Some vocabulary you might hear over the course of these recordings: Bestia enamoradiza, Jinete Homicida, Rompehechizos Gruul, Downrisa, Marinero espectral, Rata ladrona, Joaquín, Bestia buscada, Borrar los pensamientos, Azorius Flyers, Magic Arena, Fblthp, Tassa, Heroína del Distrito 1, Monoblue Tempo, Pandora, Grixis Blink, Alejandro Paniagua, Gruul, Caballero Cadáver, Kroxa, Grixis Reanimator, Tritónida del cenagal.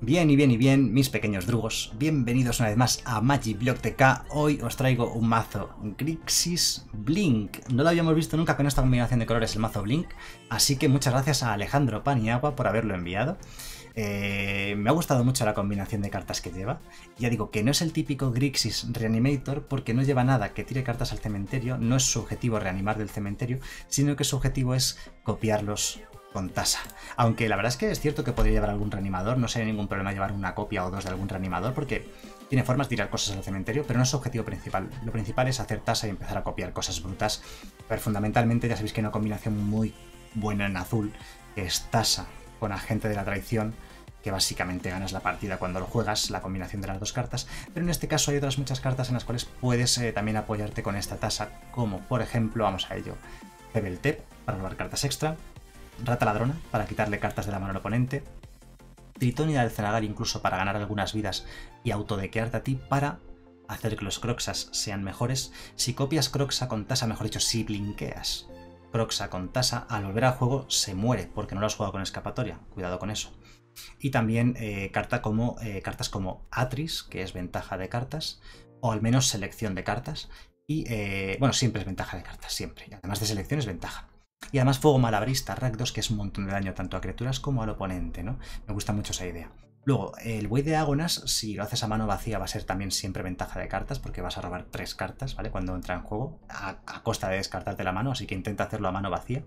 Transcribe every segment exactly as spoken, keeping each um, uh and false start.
Bien y bien y bien, mis pequeños drugos, bienvenidos una vez más a MagicBlogTK. Hoy os traigo un mazo Grixis Blink. No lo habíamos visto nunca con esta combinación de colores, el mazo Blink, así que muchas gracias a Alejandro Paniagua por haberlo enviado. Eh, me ha gustado mucho la combinación de cartas que lleva. Ya digo que no es el típico Grixis Reanimator porque no lleva nada que tire cartas al cementerio, no es su objetivo reanimar del cementerio, sino que su objetivo es copiarlos con Tassa. Aunque la verdad es que es cierto que podría llevar algún reanimador, no sería ningún problema llevar una copia o dos de algún reanimador porque tiene formas de tirar cosas al cementerio, pero no es su objetivo principal. Lo principal es hacer Tassa y empezar a copiar cosas brutas. Pero fundamentalmente ya sabéis que hay una combinación muy buena en azul, que es Tassa con Agente de la Traición, que básicamente ganas la partida cuando lo juegas, la combinación de las dos cartas, pero en este caso hay otras muchas cartas en las cuales puedes eh, también apoyarte con esta Tassa, como por ejemplo, vamos a ello, Fblthp para robar cartas extra, Rata Ladrona para quitarle cartas de la mano al oponente, Tritónida del cenagal incluso para ganar algunas vidas y autodequearte a ti para hacer que los Kroxas sean mejores. Si copias Kroxa con Tassa, mejor dicho, si blinqueas Kroxa con Tassa, al volver al juego se muere porque no lo has jugado con escapatoria, cuidado con eso. Y también eh, carta como, eh, cartas como Atris, que es ventaja de cartas, o al menos selección de cartas, y eh, bueno, siempre es ventaja de cartas, siempre, y además de selección es ventaja. Y además Fuegomalabarista rakdos, que es un montón de daño tanto a criaturas como al oponente, ¿no? Me gusta mucho esa idea. Luego, el Buey de Ágonas, si lo haces a mano vacía, va a ser también siempre ventaja de cartas, porque vas a robar tres cartas, ¿vale? Cuando entra en juego, a, a costa de descartarte la mano, así que intenta hacerlo a mano vacía.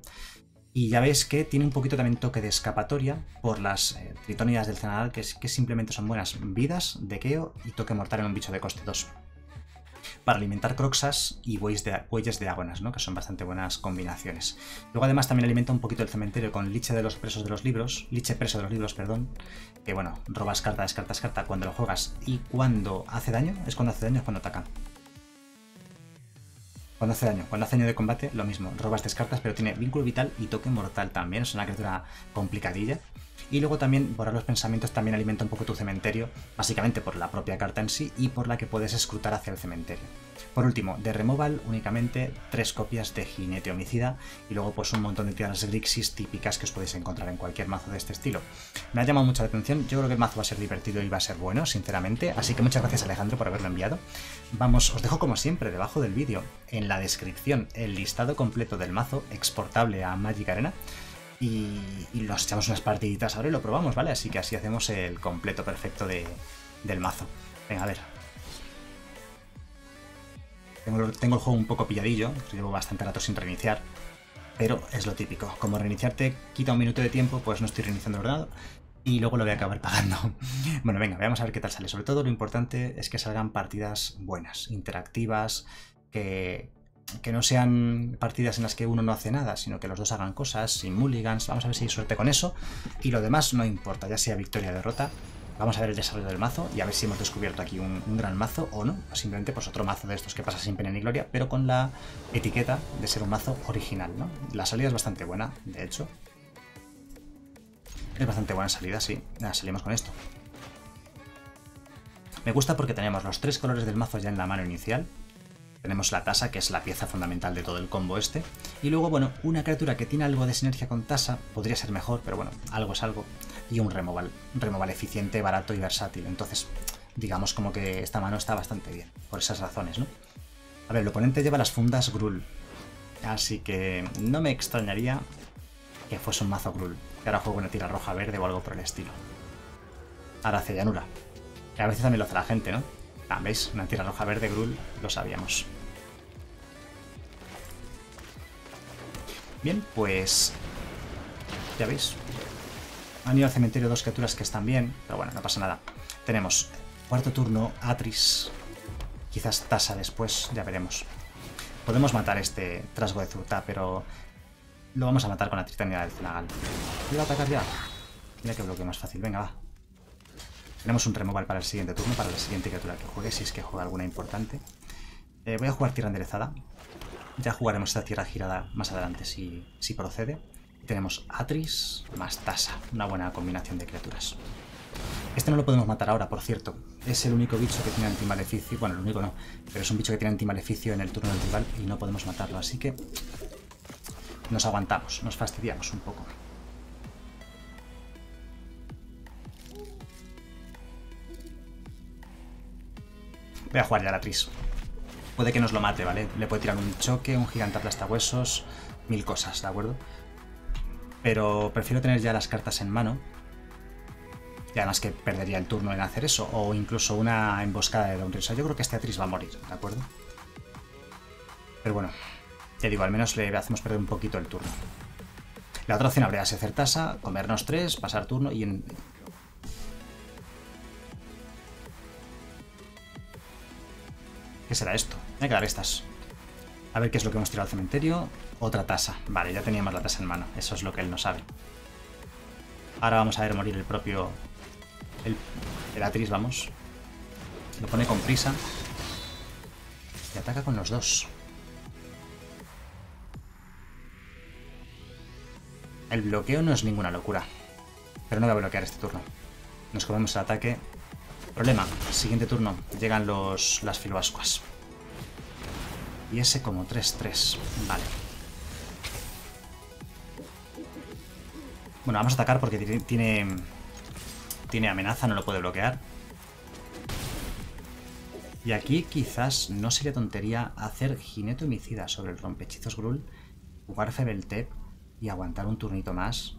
Y ya veis que tiene un poquito también toque de escapatoria por las eh, tritónidas del cenagal, que, que simplemente son buenas vidas, dequeo y toque mortal en un bicho de coste dos. Para alimentar Kroxas y bueyes de, bueyes de ágonas, ¿no? Que son bastante buenas combinaciones. Luego además también alimenta un poquito el cementerio con Liche de los presos de los libros, Liche preso de los libros, perdón. Que bueno, robas carta, descartas carta cuando lo juegas y cuando hace daño, es cuando hace daño, es cuando ataca. Cuando hace daño, cuando hace daño de combate, lo mismo, robas descartas, pero tiene vínculo vital y toque mortal también, es una criatura complicadilla. Y luego también borrar los pensamientos también alimenta un poco tu cementerio, básicamente por la propia carta en sí y por la que puedes escrutar hacia el cementerio. Por último, de removal únicamente tres copias de Jinete Homicida y luego pues un montón de tierras Grixis típicas que os podéis encontrar en cualquier mazo de este estilo. Me ha llamado mucho la atención, yo creo que el mazo va a ser divertido y va a ser bueno, sinceramente, así que muchas gracias Alejandro por haberlo enviado. Vamos, os dejo como siempre debajo del vídeo, en la descripción, el listado completo del mazo exportable a Magic Arena. Y, y nos echamos unas partiditas ahora y lo probamos, ¿vale? Así que así hacemos el completo perfecto de, del mazo. Venga, a ver. Tengo, tengo el juego un poco pilladillo, llevo bastante rato sin reiniciar, pero es lo típico. Como reiniciarte quita un minuto de tiempo, pues no estoy reiniciando el ordenador y luego lo voy a acabar pagando. Bueno, venga, veamos a ver qué tal sale. Sobre todo lo importante es que salgan partidas buenas, interactivas, que... que no sean partidas en las que uno no hace nada, sino que los dos hagan cosas, sin mulligans. Vamos a ver si hay suerte con eso. Y lo demás no importa, ya sea victoria o derrota. Vamos a ver el desarrollo del mazo y a ver si hemos descubierto aquí un, un gran mazo o no. O simplemente pues otro mazo de estos que pasa sin pena ni gloria, pero con la etiqueta de ser un mazo original, ¿no? La salida es bastante buena, de hecho. Es bastante buena salida, sí. Nada, salimos con esto. Me gusta porque tenemos los tres colores del mazo ya en la mano inicial. Tenemos la Tassa, que es la pieza fundamental de todo el combo este. Y luego, bueno, una criatura que tiene algo de sinergia con Tassa podría ser mejor, pero bueno, algo es algo. Y un removal. Un removal eficiente, barato y versátil. Entonces, digamos como que esta mano está bastante bien. Por esas razones, ¿no? A ver, el oponente lleva las fundas Gruul. Así que no me extrañaría que fuese un mazo Gruul. Que ahora juego una tira roja, verde o algo por el estilo. Ahora hace llanura. Que a veces también lo hace la gente, ¿no? Ah, ¿veis? Una tira roja verde Gruul, lo sabíamos. Bien, pues... ya veis. Han ido al cementerio dos criaturas que están bien, pero bueno, no pasa nada. Tenemos cuarto turno, Atris. Quizás Tassa después, ya veremos. Podemos matar este Trasgo de Zurta, pero... lo vamos a matar con la Tritónida del cenagal. ¿Le va a atacar ya? Mira qué bloqueo más fácil, venga, va. Tenemos un removal para el siguiente turno, para la siguiente criatura que juegue, si es que juega alguna importante. Eh, voy a jugar tierra enderezada. Ya jugaremos esta tierra girada más adelante si, si procede. Tenemos Atris más Tassa, una buena combinación de criaturas. Este no lo podemos matar ahora, por cierto. Es el único bicho que tiene antimaleficio. Bueno, el único no, pero es un bicho que tiene antimaleficio en el turno del rival y no podemos matarlo, así que nos aguantamos, nos fastidiamos un poco. Voy a jugar ya a Atris. Puede que nos lo mate, ¿vale? Le puede tirar un choque, un gigante aplastahuesos, mil cosas, ¿de acuerdo? Pero prefiero tener ya las cartas en mano. Y además que perdería el turno en hacer eso. O incluso una emboscada de Downrisa. Yo creo que este Atris va a morir, ¿de acuerdo? Pero bueno, ya digo, al menos le hacemos perder un poquito el turno. La otra opción habría sido hacer tasa, comernos tres, pasar turno y... En... ¿Qué será esto? Voy a quedar estas. A ver qué es lo que hemos tirado al cementerio. Otra tasa. Vale, ya teníamos la tasa en mano. Eso es lo que él no sabe. Ahora vamos a ver morir el propio... El, el Atris, vamos. Lo pone con prisa. Y ataca con los dos. El bloqueo no es ninguna locura. Pero no va a bloquear este turno. Nos comemos el ataque. Problema. Siguiente turno. Llegan los, las filobascuas. Y ese como tres tres. Vale. Bueno, vamos a atacar porque tiene... Tiene amenaza, no lo puede bloquear. Y aquí quizás no sería tontería hacer Jinete Homicida sobre el Rompehechizos Gruul. Jugar Fblthp. Y aguantar un turnito más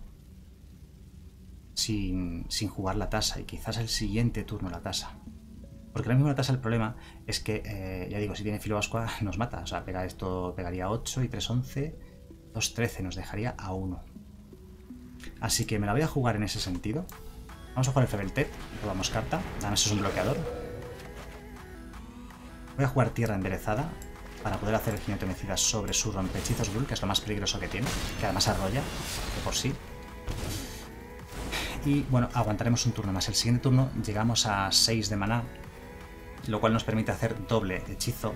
sin, sin jugar la tasa. Y quizás el siguiente turno la tasa. Porque ahora mismo la tasa, el problema es que, eh, ya digo, si tiene filobascua nos mata. O sea, pega esto, pegaría ocho y tres, once. dos, trece, nos dejaría a uno. Así que me la voy a jugar en ese sentido. Vamos a jugar el Fblthp. Robamos carta. Además es un bloqueador. Voy a jugar Tierra Enderezada. Para poder hacer el Jinete Homicida sobre su Rompehechizos Gruul, que es lo más peligroso que tiene, que además arrolla, de por sí. Y bueno, aguantaremos un turno más. El siguiente turno llegamos a seis de maná, lo cual nos permite hacer doble hechizo,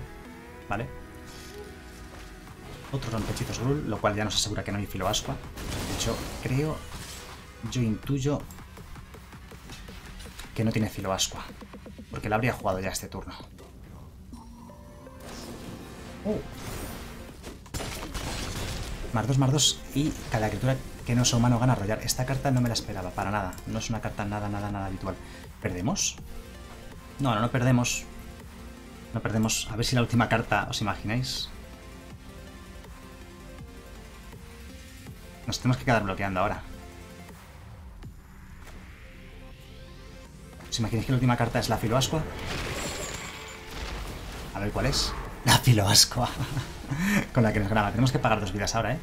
¿vale? Otro Rompehechizos Gruul, lo cual ya nos asegura que no hay filobascua. De hecho, creo, yo intuyo que no tiene filobascua, porque la habría jugado ya este turno. Uh. más dos, más dos y cada criatura que no sea humano gana arrollar. Esta carta no me la esperaba, para nada. No es una carta nada, nada, nada habitual. ¿Perdemos? No, no, no perdemos. No perdemos. A ver si la última carta os imagináis. Nos tenemos que quedar bloqueando ahora. ¿Os imagináis que la última carta es la filobascua? A ver cuál es. La filobascua con la que nos graba. Tenemos que pagar dos vidas ahora, ¿eh?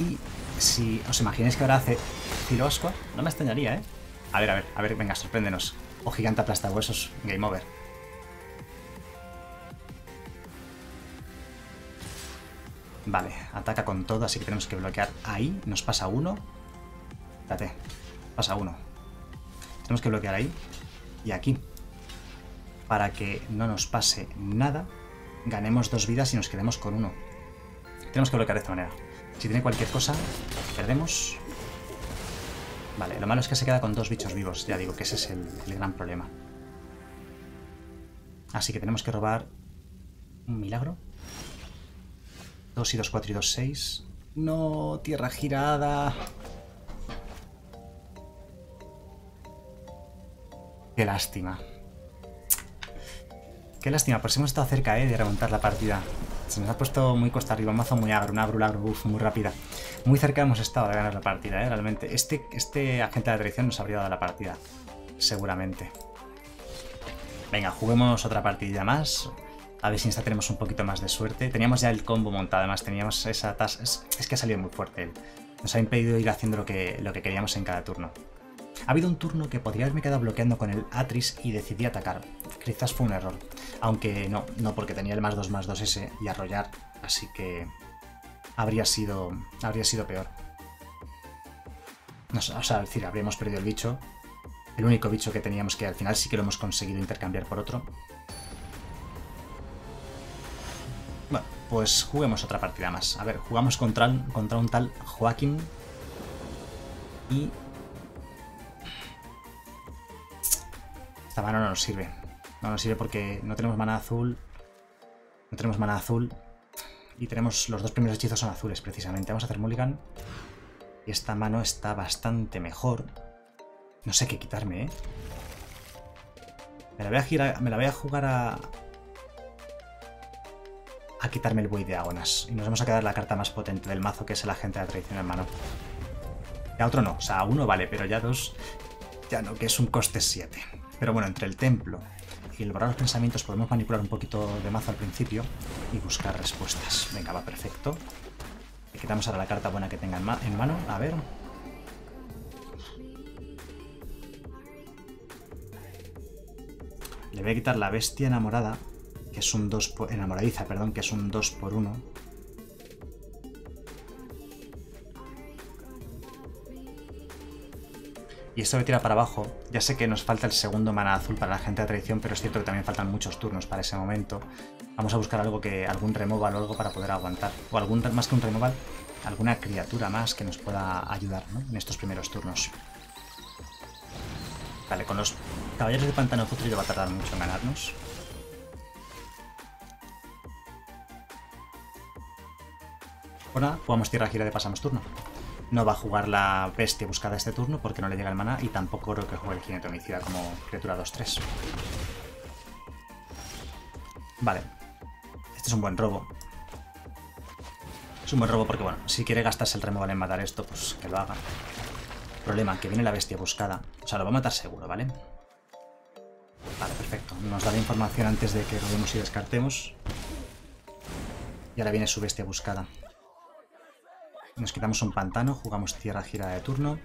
Y si os imagináis que ahora hace filobascua, no me extrañaría, ¿eh? A ver, a ver, a ver, venga, sorpréndenos. O gigante aplastahuesos, game over. Vale, ataca con todo, así que tenemos que bloquear ahí. Nos pasa uno. Date, pasa uno. Tenemos que bloquear ahí y aquí. Para que no nos pase nada, ganemos dos vidas y nos quedemos con uno. Tenemos que bloquear de esta manera. Si tiene cualquier cosa, perdemos. Vale, lo malo es que se queda con dos bichos vivos. Ya digo que ese es el, el gran problema. Así que tenemos que robar un milagro. dos y dos, cuatro y dos, seis. ¡No! ¡Tierra girada! ¡Qué lástima! Qué lástima, pues hemos estado cerca, ¿eh?, de remontar la partida. Se nos ha puesto muy cuesta arriba, un mazo muy agro, una brulagro, uff, muy rápida. Muy cerca hemos estado de ganar la partida, ¿eh?, realmente. Este, este agente de traición nos habría dado la partida, seguramente. Venga, juguemos otra partida más. A ver si en esta tenemos un poquito más de suerte. Teníamos ya el combo montado, además teníamos esa tasa. Es, es que ha salido muy fuerte él. Nos ha impedido ir haciendo lo que, lo que queríamos en cada turno. Ha habido un turno que podría haberme quedado bloqueando con el Atris y decidí atacar. Quizás fue un error. Aunque no, no, porque tenía el más dos, más dos ese y arrollar. Así que habría sido, habría sido peor. No, o sea, es decir, habríamos perdido el bicho. El único bicho que teníamos, que al final sí que lo hemos conseguido intercambiar por otro. Bueno, pues juguemos otra partida más. A ver, jugamos contra, contra un tal Joaquín. Y... Esta mano no nos sirve. No nos sirve porque no tenemos maná azul. No tenemos maná azul. Y tenemos los dos primeros hechizos son azules, precisamente. Vamos a hacer mulligan. Y esta mano está bastante mejor. No sé qué quitarme, ¿eh? Me la voy a, girar, me la voy a jugar a... a quitarme el buey de Ágonas. Y nos vamos a quedar la carta más potente del mazo, que es el agente de la traición en mano. Y a otro no. O sea, a uno vale, pero ya dos... ya no, que es un coste siete. Pero bueno, entre el templo y el borrar los pensamientos podemos manipular un poquito de mazo al principio y buscar respuestas. Venga, va, perfecto. Le quitamos ahora la carta buena que tenga en, ma en mano. A ver... le voy a quitar la bestia enamorada, que es un dos por, enamoradiza, perdón, que es un dos por uno. Y esto me tira para abajo. Ya sé que nos falta el segundo mana azul para la gente de traición, pero es cierto que también faltan muchos turnos para ese momento. Vamos a buscar algo que, algún removal o algo para poder aguantar. O algún, más que un removal, alguna criatura más que nos pueda ayudar, ¿no?, en estos primeros turnos. Vale, con los caballeros de pantano futuro va a tardar mucho en ganarnos. Ahora jugamos tierra gira de pasamos turno. No va a jugar la bestia buscada este turno porque no le llega el maná, y tampoco creo que juegue el jinete homicida como criatura dos tres. Vale. Este es un buen robo. Es un buen robo porque, bueno, si quiere gastarse el removal en matar esto, pues que lo haga. Problema, que viene la bestia buscada. O sea, lo va a matar seguro, ¿vale? Vale, perfecto. Nos da la información antes de que robemos y descartemos. Y ahora viene su bestia buscada. Nos quitamos un pantano, jugamos tierra girada de turno.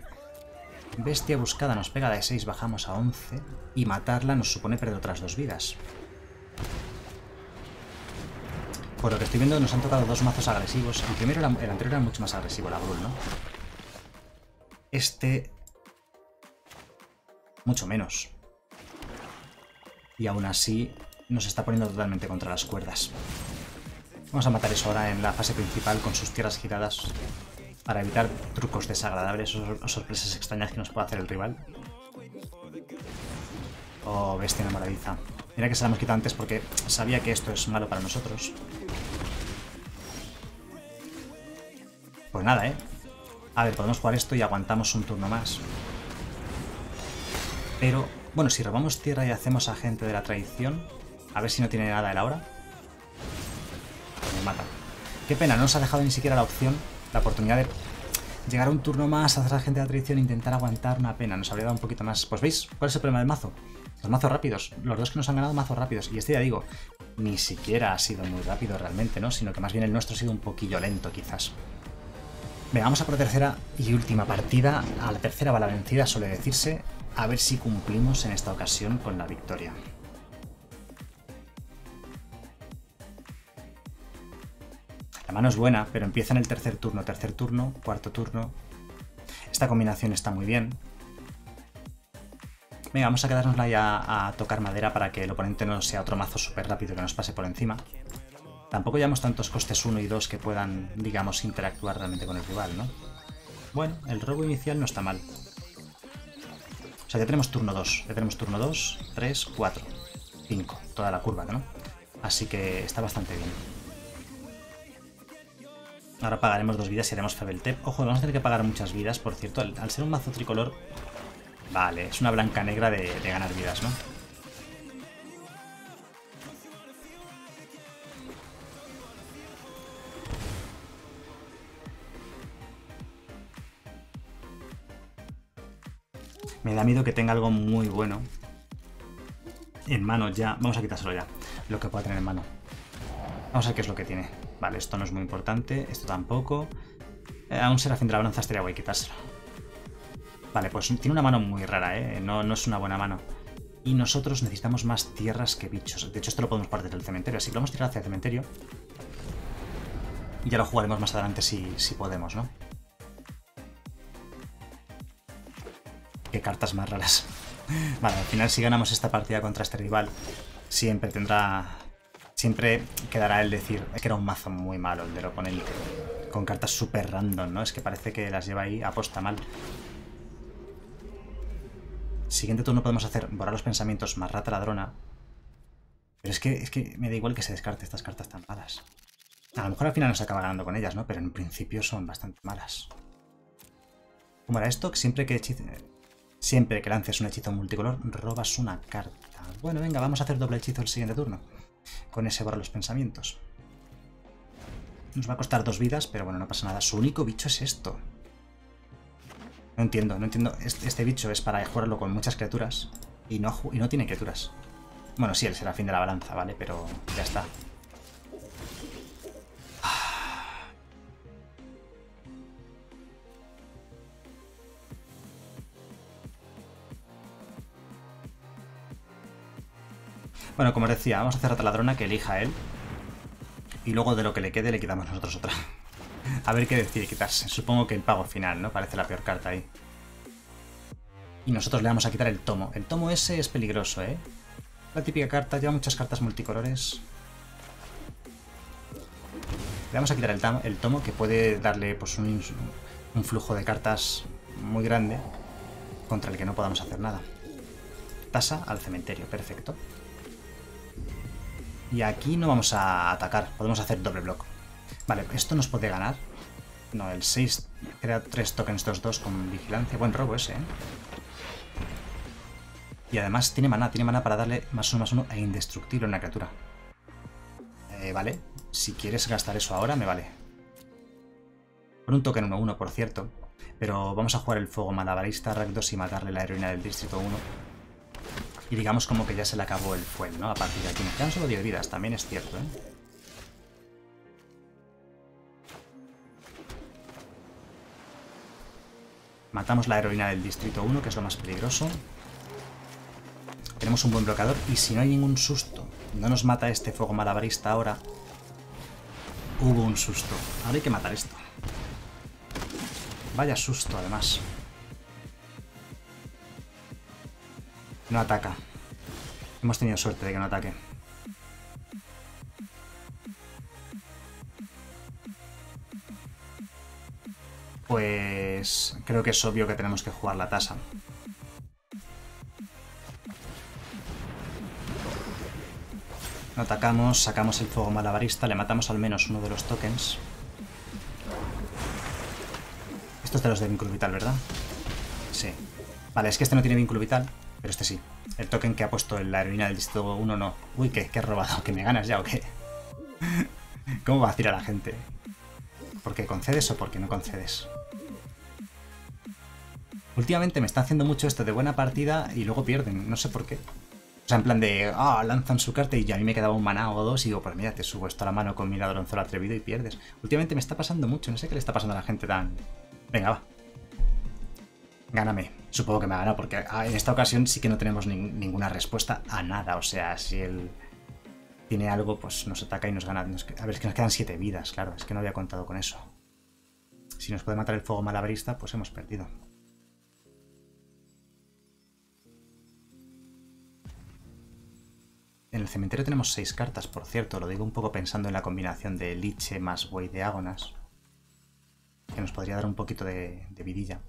Bestia buscada nos pega de seis, bajamos a once. Y matarla nos supone perder otras dos vidas. Por lo que estoy viendo, nos han tocado dos mazos agresivos. El primero, el anterior era mucho más agresivo, la Gruul, ¿no? Este, mucho menos. Y aún así nos está poniendo totalmente contra las cuerdas. Vamos a matar eso ahora en la fase principal con sus tierras giradas para evitar trucos desagradables o sorpresas extrañas que nos pueda hacer el rival. Oh, bestia enamoradiza. Mira que se la hemos quitado antes porque sabía que esto es malo para nosotros. Pues nada, ¿eh? A ver, podemos jugar esto y aguantamos un turno más. Pero, bueno, si robamos tierra y hacemos agente de la traición, a ver si no tiene nada él ahora. Me mata. Qué pena, no nos ha dejado ni siquiera la opción, la oportunidad de llegar a un turno más, hacer agente de la traición e intentar aguantar. Una pena, nos habría dado un poquito más. Pues veis, ¿cuál es el problema del mazo? Los mazos rápidos, los dos que nos han ganado mazos rápidos. Y este, ya digo, ni siquiera ha sido muy rápido realmente, ¿no? Sino que más bien el nuestro ha sido un poquillo lento quizás. Venga, vamos a por la tercera y última partida. A la tercera va la vencida, suele decirse. A ver si cumplimos en esta ocasión con la victoria. La mano es buena, pero empieza en el tercer turno, tercer turno, cuarto turno. Esta combinación está muy bien. Venga, vamos a quedárnosla ya a, a tocar madera para que el oponente no sea otro mazo súper rápido que nos pase por encima. Tampoco llevamos tantos costes uno y dos que puedan, digamos, interactuar realmente con el rival, ¿no? Bueno, el robo inicial no está mal. O sea, ya tenemos turno dos. Ya tenemos turno dos, tres, cuatro, cinco. Toda la curva, ¿no? Así que está bastante bien. Ahora pagaremos dos vidas y haremos Fblthp. Ojo, vamos a tener que pagar muchas vidas, por cierto. Al, al ser un mazo tricolor... Vale, es una blanca negra de, de ganar vidas, ¿no? Me da miedo que tenga algo muy bueno en mano ya. Vamos a quitárselo ya, lo que pueda tener en mano. Vamos a ver qué es lo que tiene. Vale, esto no es muy importante, esto tampoco. Eh, a un serafín de la balanza estaría guay quitárselo. Vale, pues tiene una mano muy rara, ¿eh? No, no es una buena mano. Y nosotros necesitamos más tierras que bichos. De hecho, esto lo podemos partir del cementerio, así que lo vamos a tirar hacia el cementerio. Y ya lo jugaremos más adelante si, si podemos, ¿no? Qué cartas más raras. Vale, al final si ganamos esta partida contra este rival, siempre tendrá... siempre quedará el decir, es que era un mazo muy malo el del oponente. Con cartas súper random, ¿no? Es que parece que las lleva ahí aposta mal. Siguiente turno podemos hacer borrar los pensamientos más rata ladrona. Pero es que, es que me da igual que se descarte estas cartas tan malas. A lo mejor al final nos acaba ganando con ellas, ¿no? Pero en principio son bastante malas. ¿Cómo era esto? Que siempre que hechice... Siempre que lances un hechizo multicolor, robas una carta. Bueno, venga, vamos a hacer doble hechizo el siguiente turno. Con ese borrar los pensamientos. Nos va a costar dos vidas, pero bueno, no pasa nada. Su único bicho es esto. No entiendo, no entiendo. Este, este bicho es para jugarlo con muchas criaturas. Y no, y no tiene criaturas. Bueno, sí, él será fin de la balanza, ¿vale? Pero ya está. Bueno, como os decía, vamos a hacer a Rata Ladrona que elija él. Y luego de lo que le quede le quitamos nosotros otra. A ver qué decide quitarse. Supongo que el pago final, ¿no? Parece la peor carta ahí. Y nosotros le vamos a quitar el tomo. El tomo ese es peligroso, ¿eh? La típica carta, lleva muchas cartas multicolores. Le vamos a quitar el, el tomo, que puede darle pues, un, un flujo de cartas muy grande contra el que no podamos hacer nada. Tassa al cementerio, perfecto. Y aquí no vamos a atacar, podemos hacer doble block. Vale, esto nos puede ganar. No, el seis crea tres tokens dos dos con vigilancia. Buen robo ese, ¿eh? Y además tiene maná, tiene maná para darle más uno más uno e indestructible a una criatura. Eh, vale, si quieres gastar eso ahora me vale. Por un token uno uno, por cierto. Pero vamos a jugar el Fuegomalabarista rakdos y matarle la heroína del Distrito uno. Y digamos como que ya se le acabó el fuel, ¿no? A partir de aquí nos quedan solo diez vidas, también es cierto, ¿eh? Matamos la heroína del Distrito uno, que es lo más peligroso. Tenemos un buen bloqueador y si no hay ningún susto, no nos mata este fuego malabarista ahora. Hubo un susto. Ahora hay que matar esto. Vaya susto, además. No ataca. Hemos tenido suerte de que no ataque. Pues creo que es obvio que tenemos que jugar la tasa. No atacamos, sacamos el fuego malabarista, le matamos al menos uno de los tokens. Esto es de los de vínculo vital, ¿verdad? Sí. Vale, es que este no tiene vínculo vital. Pero este sí. El token que ha puesto en la heroína del distrito uno no. Uy, ¿qué, qué he robado? ¿Que me ganas ya o qué? ¿Cómo va a tirar a la gente? ¿Por qué concedes o por qué no concedes? Últimamente me está haciendo mucho esto de buena partida y luego pierden. No sé por qué. O sea, en plan de... Ah, oh, lanzan su carta y yo a mí me quedaba un maná o dos y digo, pues mira, te subo esto a la mano con mi ladronzón atrevido y pierdes. Últimamente me está pasando mucho. No sé qué le está pasando a la gente tan... Venga, va. Gáname. Supongo que me ha ganado porque en esta ocasión sí que no tenemos ni ninguna respuesta a nada. O sea, si él tiene algo, pues nos ataca y nos gana. Nos... A ver, es que nos quedan siete vidas, claro. Es que no había contado con eso. Si nos puede matar el fuego malabarista, pues hemos perdido. En el cementerio tenemos seis cartas, por cierto. Lo digo un poco pensando en la combinación de Liche más Buey de Ágonas. Que nos podría dar un poquito de, de vidilla.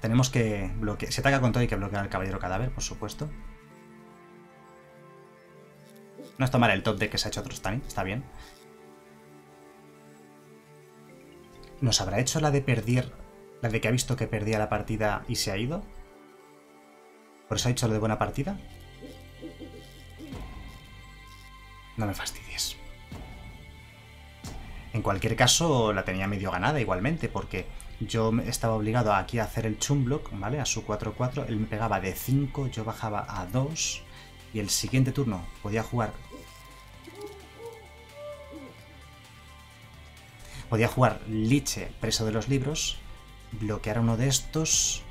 Tenemos que bloquear. Si ataca con todo hay que bloquear al Caballero Cadáver, por supuesto. No es tomar el top de que se ha hecho otro Stani, está bien. ¿Nos habrá hecho la de perder, la de que ha visto que perdía la partida y se ha ido? ¿Por eso ha hecho lo de buena partida? No me fastidies. En cualquier caso, la tenía medio ganada igualmente, porque... Yo estaba obligado aquí a hacer el chumblock, ¿vale? A su cuatro cuatro, él me pegaba de cinco, yo bajaba a dos, y el siguiente turno podía jugar... Podía jugar Liche preso de los libros, bloquear a uno de estos...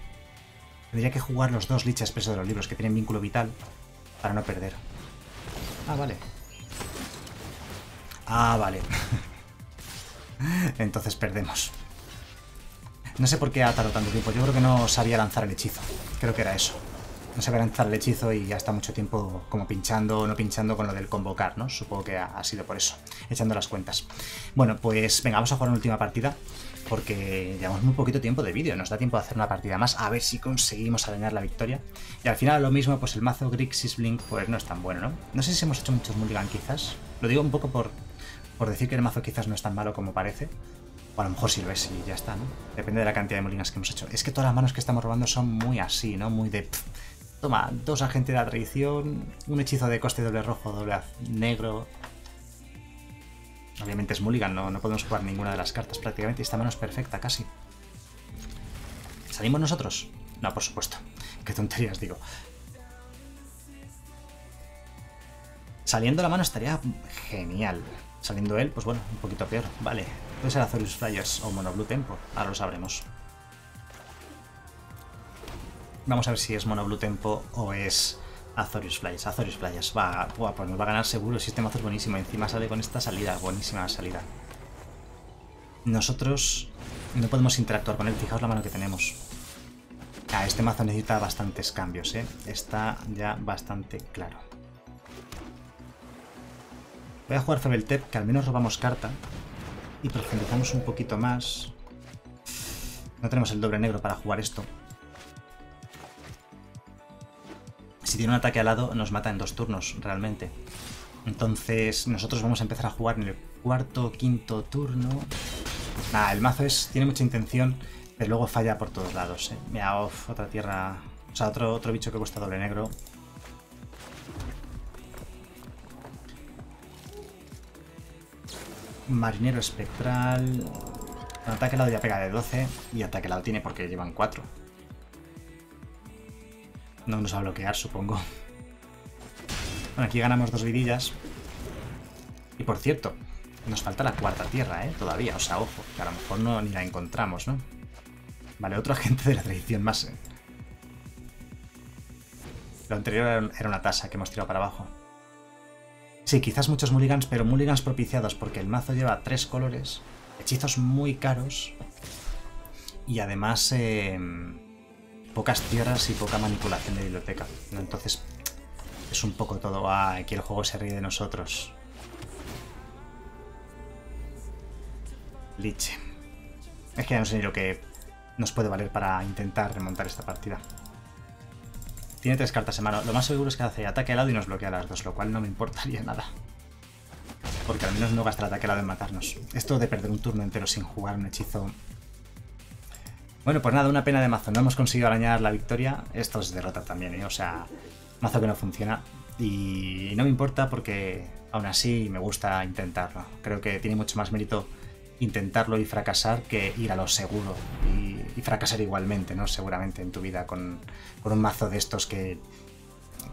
Tendría que jugar los dos Liches preso de los libros, que tienen vínculo vital, para no perder. Ah, vale. Ah, vale. Entonces perdemos. No sé por qué ha tardado tanto tiempo. Yo creo que no sabía lanzar el hechizo. Creo que era eso. No sabía lanzar el hechizo y ya está mucho tiempo como pinchando o no pinchando con lo del convocar, ¿no? Supongo que ha sido por eso, echando las cuentas. Bueno, pues venga, vamos a jugar una última partida porque llevamos muy poquito tiempo de vídeo. Nos da tiempo de hacer una partida más a ver si conseguimos arañar la victoria. Y al final lo mismo, pues el mazo Grixis Blink pues no es tan bueno, ¿no? No sé si hemos hecho muchos mulligan quizás. Lo digo un poco por... por decir que el mazo quizás no es tan malo como parece, o a lo mejor sí lo es y ya está, ¿no? Depende de la cantidad de molinas que hemos hecho. Es que todas las manos que estamos robando son muy así, ¿no? Muy de... Pff, toma, dos agentes de atracción, un hechizo de coste doble rojo, doble negro... Obviamente es mulligan, no, no podemos jugar ninguna de las cartas prácticamente, y esta mano es perfecta casi. ¿Salimos nosotros? No, por supuesto. Qué tonterías digo. Saliendo la mano estaría genial. Saliendo él, pues bueno, un poquito peor. Vale, puede ser Azorius Flyers o Monoblue Tempo, ahora lo sabremos. Vamos a ver si es Monoblue Tempo o es... Azorius Flyers, Azorius Flyers, va, va, pues nos va a ganar seguro, el sistema es buenísimo, encima sale con esta salida, buenísima salida. Nosotros no podemos interactuar con él, fijaos la mano que tenemos. Ah, este mazo necesita bastantes cambios, ¿eh? Está ya bastante claro. Voy a jugar Fblthp, que al menos robamos carta y profundizamos un poquito más. No tenemos el doble negro para jugar esto. Si tiene un ataque al lado, nos mata en dos turnos, realmente. Entonces, nosotros vamos a empezar a jugar en el cuarto o quinto turno. Nada, el mazo es, tiene mucha intención, pero luego falla por todos lados, ¿eh? Mira, off, otra tierra... O sea, otro, otro bicho que cuesta doble negro. Marinero espectral... Con ataque al lado ya pega de doce, y ataque al lado tiene porque llevan cuatro. No nos va a bloquear, supongo. Bueno, aquí ganamos dos vidillas. Y por cierto, nos falta la cuarta tierra, ¿eh? Todavía, o sea, ojo, que a lo mejor no ni la encontramos, ¿no? Vale, otro agente de la tradición más. ¿eh? Lo anterior era una tasa que hemos tirado para abajo. Sí, quizás muchos mulligans, pero mulligans propiciados, porque el mazo lleva tres colores, hechizos muy caros, y además... Eh... pocas tierras y poca manipulación de biblioteca, ¿no? Entonces es un poco todo, ah, aquí el juego se ríe de nosotros. Liche. Es que ya no sé ni lo que nos puede valer para intentar remontar esta partida. Tiene tres cartas en mano, lo más seguro es que hace ataque al lado y nos bloquea las dos, lo cual no me importaría nada. Porque al menos no gasta el ataque al lado en matarnos. Esto de perder un turno entero sin jugar un hechizo... Bueno, pues nada, una pena de mazo. No hemos conseguido arañar la victoria. Esto es derrota también, ¿eh? O sea, mazo que no funciona. Y no me importa porque aún así me gusta intentarlo. Creo que tiene mucho más mérito intentarlo y fracasar que ir a lo seguro. Y, y fracasar igualmente, ¿no? Seguramente en tu vida con, con un mazo de estos que...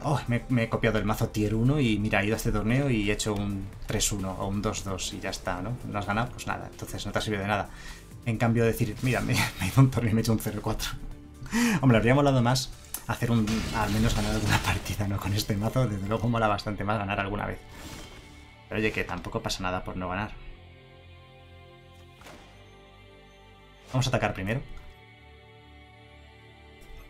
Oh, me, me he copiado el mazo tier uno y mira, he ido a este torneo y he hecho un tres uno o un dos dos y ya está, ¿no? No has ganado, pues nada. Entonces no te ha servido de nada. En cambio decir, mira, me, me hizo un torneo y me he hecho un cero cuatro. Hombre, habría molado más hacer un... al menos ganar alguna partida, ¿no? Con este mazo, desde luego mola bastante más ganar alguna vez. Pero oye, que tampoco pasa nada por no ganar. Vamos a atacar primero.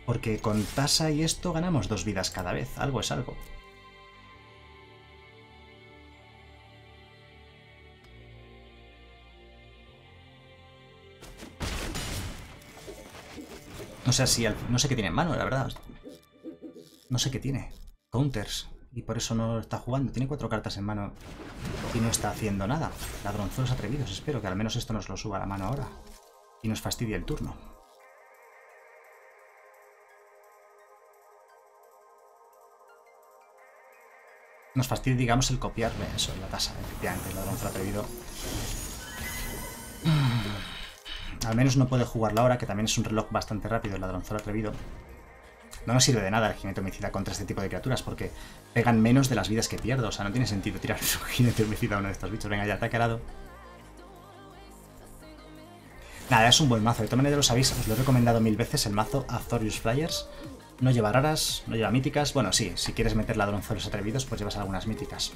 Porque con Tassa y esto ganamos dos vidas cada vez. Algo es algo. No sé, si, no sé qué tiene en mano, la verdad. No sé qué tiene. Counters. Y por eso no está jugando. Tiene cuatro cartas en mano y no está haciendo nada. Ladronzos atrevidos. Espero que al menos esto nos lo suba a la mano ahora. Y nos fastidie el turno. Nos fastidia, digamos, el copiarme. Eso, la tasa, efectivamente. El ladronzo atrevido. Al menos no puede jugarla ahora, que también es un reloj bastante rápido, el ladronzón atrevido. No nos sirve de nada el jinete homicida contra este tipo de criaturas, porque pegan menos de las vidas que pierdo. O sea, no tiene sentido tirar un jinete homicida a uno de estos bichos. Venga, ya ataque al lado. Nada, es un buen mazo. De todas maneras, lo sabéis, os lo he recomendado mil veces, el mazo Azorius Flyers. No lleva raras, no lleva míticas. Bueno, sí, si quieres meter ladronzones atrevidos, pues llevas algunas míticas.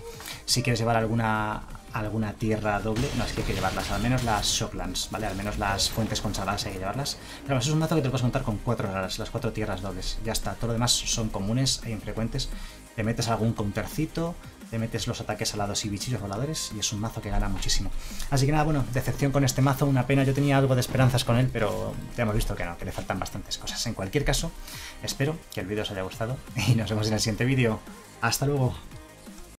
Si quieres llevar alguna... alguna tierra doble, no, es que hay que llevarlas, al menos las Shocklands, ¿vale? Al menos las fuentes consagradas hay que llevarlas. Pero eso es un mazo que te lo puedes montar con cuatro raras, las cuatro tierras dobles, ya está. Todo lo demás son comunes e infrecuentes. Te metes algún countercito, te metes los ataques alados y bichillos voladores y es un mazo que gana muchísimo. Así que nada, bueno, decepción con este mazo, una pena. Yo tenía algo de esperanzas con él, pero ya hemos visto que no, que le faltan bastantes cosas. En cualquier caso, espero que el vídeo os haya gustado y nos vemos en el siguiente vídeo. ¡Hasta luego!